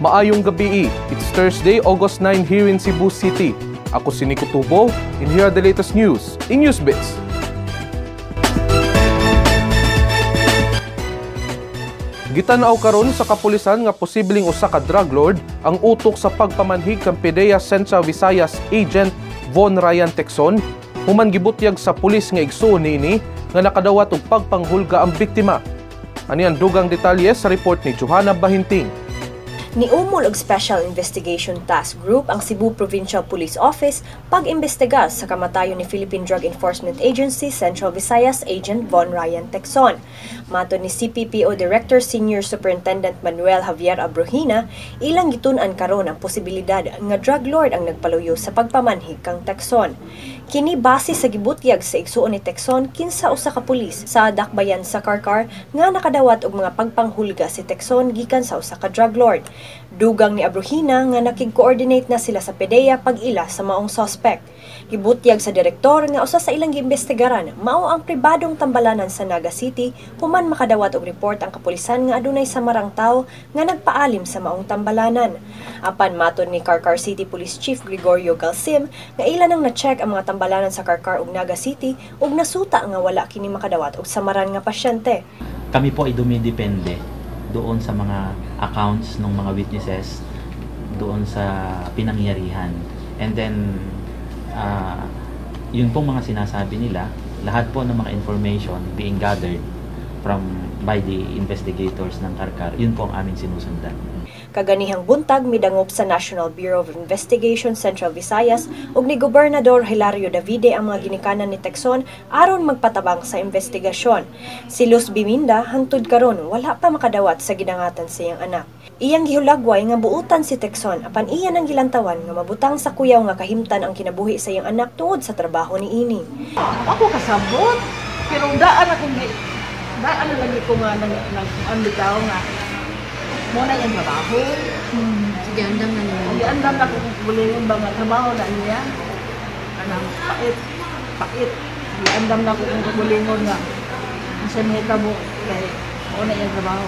Maayong gabi. It's Thursday, August 9 here in Cebu City. Ako si Nico Tubo, and here are the latest news in NewsBits. Gitanaw karon sa kapulisan nga posibleng usa ka drug lord ang utok sa pagpamanhig kang PDEA Central Visayas agent Von Ryan Tecson, human gibutyag sa pulis nga igsoon niini nga nakadawat og pagpanghulga ang biktima. Ani ang dugang detalye sa report ni Johana Bahinting. Niumol og Special Investigation Task Group ang Cebu Provincial Police Office pag-imbestiga sa kamatayon ni Philippine Drug Enforcement Agency Central Visayas Agent Von Ryan Tecson. Mato ni CPPO Director Senior Superintendent Manuel Javier Abrohina, ilang gitun-an karon ang posibilidad nga drug lord ang nagpaluyo sa pagpamanhig kang Tecson. Kini base sa gibutyag sa igsuon ni Tecson kinsa usa ka pulis sa dakbayan sa Karkar nga nakadawat og mga pagpanghulga si Tecson gikan sa usa ka drug lord. Dugang ni Abrohina nga nakig-coordinate na sila sa PDEA pag-ila sa maong suspect. Gibutyag sa direktor nga usa sa ilang giimbestigaran mao ang pribadong tambalanan sa Naga City human makadawat og report ang kapulisan nga adunay samarang tawo nga nagpaalim sa maong tambalanan. Apan matud ni Karkar City Police Chief Gregorio Galsim nga ila nang na-check ang mga tambalanan sa Karkar ug Naga City ug nasuta nga wala kini makadawat og samaran nga pasyente. Kami po ay dumidepende doon sa mga accounts ng mga witnesses doon sa pinangyarihan. And then, yun pong mga sinasabi nila, lahat po ng mga information being gathered by the investigators ng Karkar, yun po ang aming sinusundan. Kaganihang buntag midangop sa National Bureau of Investigation Central Visayas ug ni Gobernador Hilario Davide ang mga ginikanan ni Tecson aron magpatabang sa investigasyon. Si Luz Biminda hangtod karon wala pa makadawat sa ginangatan sa iyang anak. Iyang gihulagway nga buutan si Tecson apan iya nang gilantawan nga mabutang sa kuyaw nga kahimtan ang kinabuhi sa iyang anak tungod sa trabaho niini. Ako kasabot pero daan akong daan na lagi ko nga nang bitaw nga muna yung trabaho. Sige, andam na niya. Sige, andam na kung buloy yung mga trabaho na niya. Anang, pakit. Sige, andam na kung buloy yung nga. Kasi may tabo, kaya muna yung trabaho.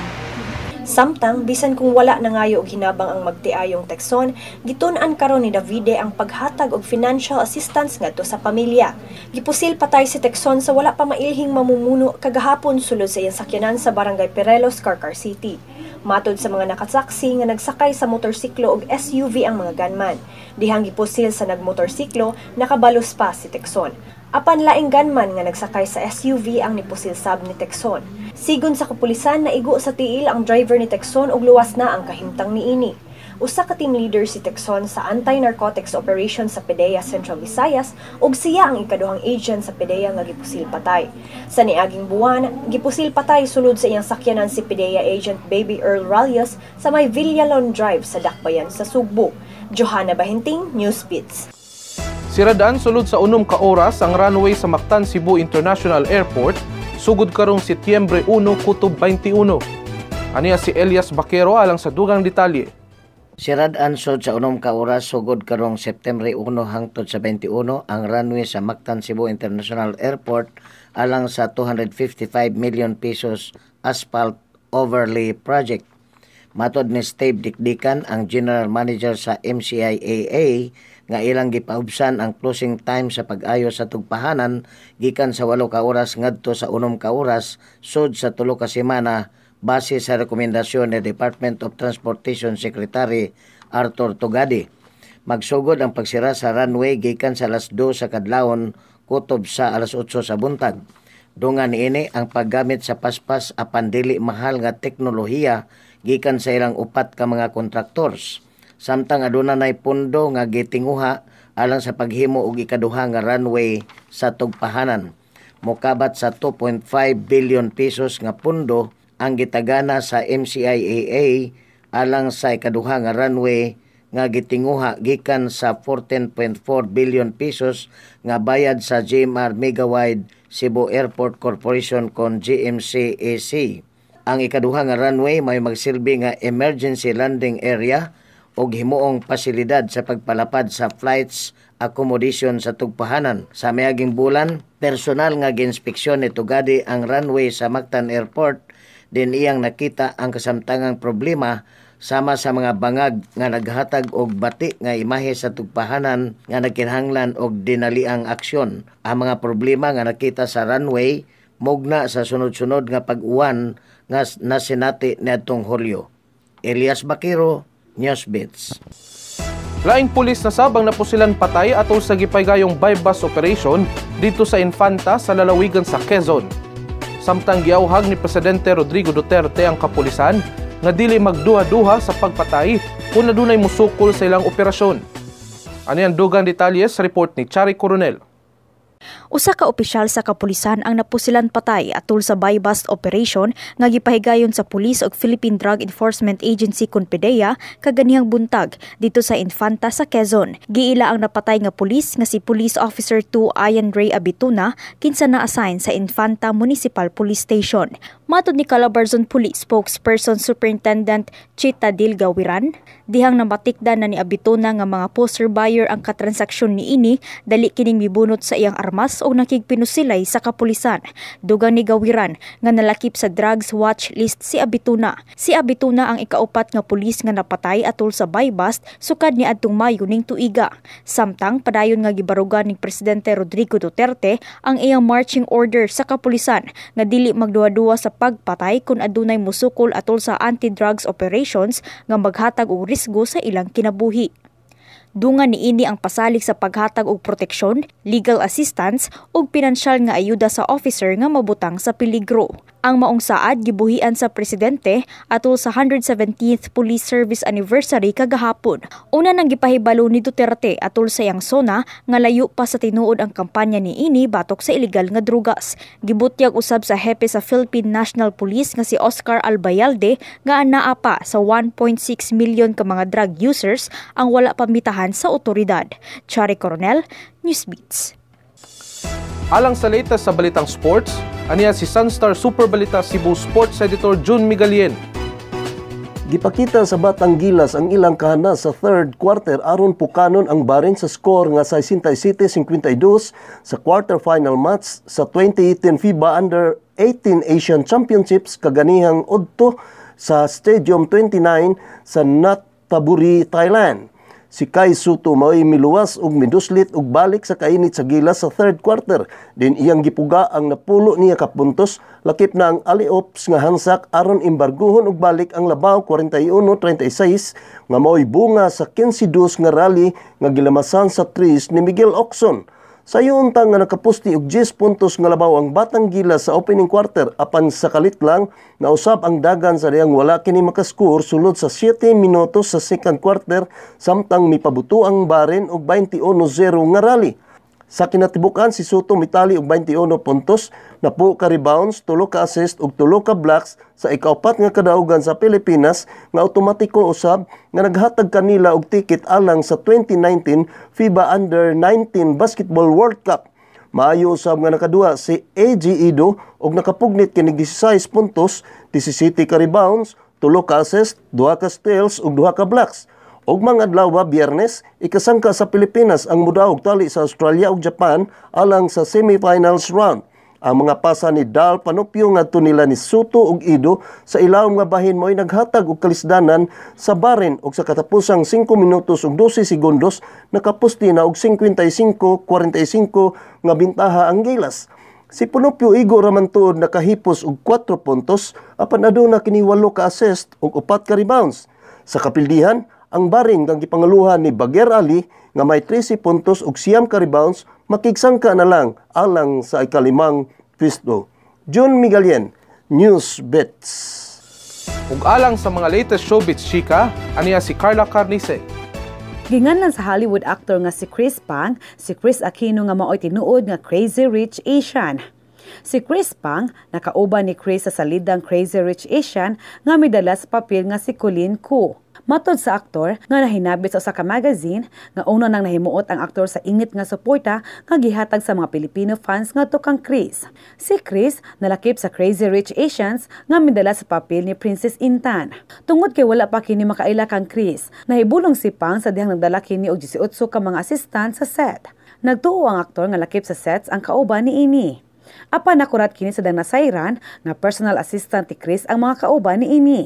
Samtang, bisan kung wala na ngayo og hinabang ang magtiayong Tecson, gitun-an karon ni Davide ang paghatag og financial assistance ngadto sa pamilya. Gipusil patay si Tecson sa wala pa mailhing mamumuno kagahapon sulod sa iyang sakyanan sa Barangay Pirelos, Karkar City. Matod sa mga nakasaksi nga nagsakay sa motorsiklo og SUV ang mga gunman. Dihang gipusil sa nagmotorsiklo, nakabalos pa si Tecson. Apan laing gunman nga nagsakay sa SUV ang nipusil sab ni Tecson. Sigon sa kapulisan, naigo sa tiil ang driver ni Tecson ug luwas na ang kahimtang niini. Usa ka team leader si Tecson sa Anti-Narcotics Operation sa PDEA Central Visayas ug siya ang ikaduhang agent sa PDEA nga gipusil patay. Sa niaging buwan, gipusil patay sulod sa iyang sakyanan si PDEA agent Baby Earl Rallos sa may Villalon Drive sa dakbayan sa Sugbo. Johana Bahinting, NewsBits. Siradaan sulod sa unom ka oras ang runway sa Mactan-Cebu International Airport sugod karong Setyembre 1, 2021. Aniya si Elias Bacero alang sa dugang detalye. Siradaan sod sa unom ka oras sugod karong September 1 hangtod sa 21 ang runway sa Mactan-Cebu International Airport alang sa 255 million pesos asphalt overlay project. Matod ni Steve Dikdikan, ang general manager sa MCIAA, nga ilang gipaubsan ang closing time sa pag-ayo sa tugpahanan gikan sa 8 ka oras ngadto sa 1 ka oras sod sa 3 ka semana. Base sa rekomendasyon ni Department of Transportation Secretary Arthur Tugade, magsugod ang pagsira sa runway gikan sa alas 2 sa kadlawon kutob sa alas 8 sa buntag. Dungan ini ang paggamit sa paspas apan dili mahal nga teknolohiya gikan sa ilang upat ka mga kontraktors. Samtang aduna nay pondo nga gitinguha alang sa paghimo og ikaduha nga runway sa tugpahanan. Mokabat sa 2.5 billion pesos nga pondo ang gitagana sa MCIAA alang sa ikaduha nga runway nga gitinguha gikan sa 14.4 billion pesos nga bayad sa GMR Megawide Cebu Airport Corporation kon GMCAC. Ang ikaduha nga runway may magsilbi nga emergency landing area o himuong pasilidad sa pagpalapad sa flights accommodation sa tugpahanan. Sa mayaging bulan, personal nga ginspeksyon ni Tugade ang runway sa Mactan Airport. Din iyang nakita ang kasamtangang problema sama sa mga bangag nga naghatag og bati nga imahe sa tugpahanan nga nagkinahanglan og dinaliang aksyon. Ang mga problema nga nakita sa runway mogna sa sunod-sunod nga pag-uwan nga nasinati niadtong Hulyo. Elias Bacero, NewsBits. Laing pulis na sabang napusilan patay atol sa gipaygayong bypass operation dito sa Infanta sa lalawigan sa Quezon. Samtang giawhag ni Presidente Rodrigo Duterte ang kapulisan nga dili magduha-duha sa pagpatay kung nadunay musukol sa ilang operasyon. Ano yan dugang detalye sa report ni Cherry Coronel. Usa ka opisyal sa kapulisan ang napusilan patay atol sa bypass operation nga gipahigayon sa pulis og Philippine Drug Enforcement Agency kun PDEA kaganihang buntag dito sa Infanta sa Quezon. Giila ang napatay nga pulis nga si Police Officer 2 Ayan Ray Abituna kinsa na-assign sa Infanta Municipal Police Station. Matod ni Calabarzon Police Spokesperson Superintendent Chita Dilgawiran, dihang namatikdan na ni Abituna nga mga poster buyer ang katransaksyon ni ini dali kining mibunot sa iyang armas o nakigpinusilay sa kapulisan. Dugang ni Gawiran nga nalakip sa drugs watch list si Abituna. Si Abituna ang ikaupat nga pulis nga napatay atol sa bypass sukad ni adtong Mayo ning tuiga. Samtang padayon nga gibarugan ni Presidente Rodrigo Duterte ang iyang marching order sa kapulisan nga dili magduwa-duwa sa pagpatay kun adunay musukol atol sa anti-drugs operations nga maghatag og risgo sa ilang kinabuhi. Dungan niini ang pasalig sa paghatag og proteksyon, legal assistance ug pinansyal nga ayuda sa officer nga mabutang sa peligro. Ang maong saad gibuhian sa presidente atol sa 117th Police Service Anniversary kagahapon. Una nang gipahibalo ni Duterte atol sa iyang zona nga layo pa sa tinuod ang kampanya niini batok sa illegal nga drugas. Gibutyag usab sa hepe sa Philippine National Police nga si Oscar Albayalde nga anaa pa sa 1.6 milyon ka mga drug users ang wala pamitahan sa otoridad. Cherry Coronel, NewsBits. Alang sa latest sa balitang sports, aniya si Sunstar Super Balita Cebu Sports Editor Jun Miguelien. Gipakita sa Batang Gilas ang ilang kahanas sa third quarter aron pukanon ang Bahrain sa score nga 67-52 sa quarterfinal match sa 2018 FIBA Under-18 Asian Championships kaganihang udto sa Stadium 29 sa Nataburi, Thailand. Si Kai Sotto mao'y miluwas ug miduslit ug balik sa kainit sa Gilas sa third quarter. Din iyang gipuga ang napulo niya kapuntos, lakip na ang alley-oops nga hansak aron imbarguhon ug balik ang labaw 41-36 nga mao'y bunga sa 15-2 nga rally nga gilamasan sa threes ni Miguel Oxon. Sayuntang nga nakapusti og 10 puntos nga labaw ang Batang Gilas sa opening quarter apan sakalit lang nausab ang dagan sa diyang wala kini makaskor sulod sa 7 minutos sa second quarter samtang mipabuto ang Bahrain og 21-0 nga rally. Sa kinatibukan si Suto Mittali og 21 puntos, napu ka rebounds, 3 ka assist ug 3 ka blocks sa ikaapat nga kadaugan sa Pilipinas nga automatiko usab nga naghatag kanila og ticket alang sa 2019 FIBA Under-19 Basketball World Cup. Maayo usab nga nakaduwa si AJ Edu og nakapugnit kining 16 puntos, 17 ka rebounds, 3 ka assist, 2 ka steals ug 2 ka blocks. Og mangadlaw Biyernes, ikasangka sa Pilipinas ang mudaog tali sa Australia ug Japan alang sa semifinals round. Ang mga pasa ni Dal Panopio nga nila ni Suto ug Edu sa ilawom nga bahin mo'y naghatag og kalisdanan sa Bahrain og sa katapusang 5 minutos ug 12 segundos nakapusti na og 55-45 nga bintaha ang Gilas. Si Panopio Igo ramantuod nakahipos og 4 puntos apan aduna kini 8 ka assist ug 4 ka rebounds. Sa kapildihan, ang Bahrain kang gipangaluhan ni Bagher Ali nga may 13 puntos ug 9 ka rebounds makigsangka na lang alang sa ikalimang pwesto. Jun Miguelien, NewsBits. Ug alang sa mga latest showbiz chika, aniya si Carla Carnice. Ginganlan sa Hollywood actor nga si Kris Pang, si Kris Aquino nga mao'y tinuod nga Crazy Rich Asian. Si Kris Pang, nakauban ni Kris sa salidang Crazy Rich Asian nga midala sa papel nga si Colin Co. Matod sa aktor nga nahinabit sa usa ka magazine nga una nang nahimuot ang aktor sa init nga suporta nga gihatag sa mga Pilipino fans nga tukang Kris. Si Kris nalakip sa Crazy Rich Asians nga midala sa papel ni Princess Intan. Tungod kay wala pa kini makaila kang Kris, nahibulong si Pang sa dihang nagdala kini og 18 ka mga assistant sa set. Nagtuo ang aktor nga lakip sa sets ang kauban ni ini. Apan nakurat kini sa dang nasayran nga personal assistant ni Kris ang mga kauban ni ini.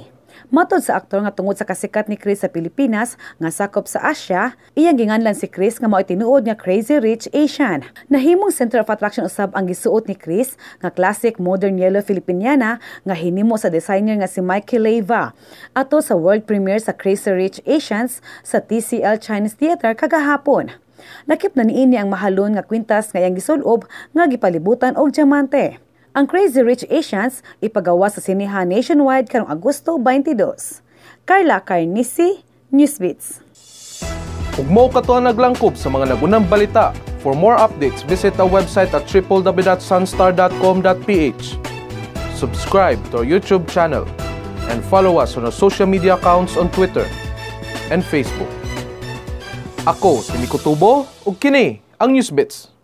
Matod sa aktor nga tungod sa kasikat ni Kris sa Pilipinas nga sakop sa Asia, iyang ginganlan si Kris nga mao tinuod nga Crazy Rich Asian. Nahimong center of attraction usab ang gisuot ni Kris nga classic modern yellow Filipiniana nga hinimo sa designer nga si Michael Leiva. Ato sa world premiere sa Crazy Rich Asians sa TCL Chinese Theater kagahapon. Nakip na niini ang mahalon nga kwintas nga iyang gisulob nga gipalibutan og diamante. Ang Crazy Rich Asians ipagawa sa sinehan nationwide karong Agosto 22. Carla Carnisi, NewsBits. Ug mao kato ang naglangkob sa mga nagunang balita. For more updates, visit our website at www.sunstar.com.ph. Subscribe to our YouTube channel and follow us on our social media accounts on Twitter and Facebook. Ako si Nico Tubo ug kini ang NewsBits.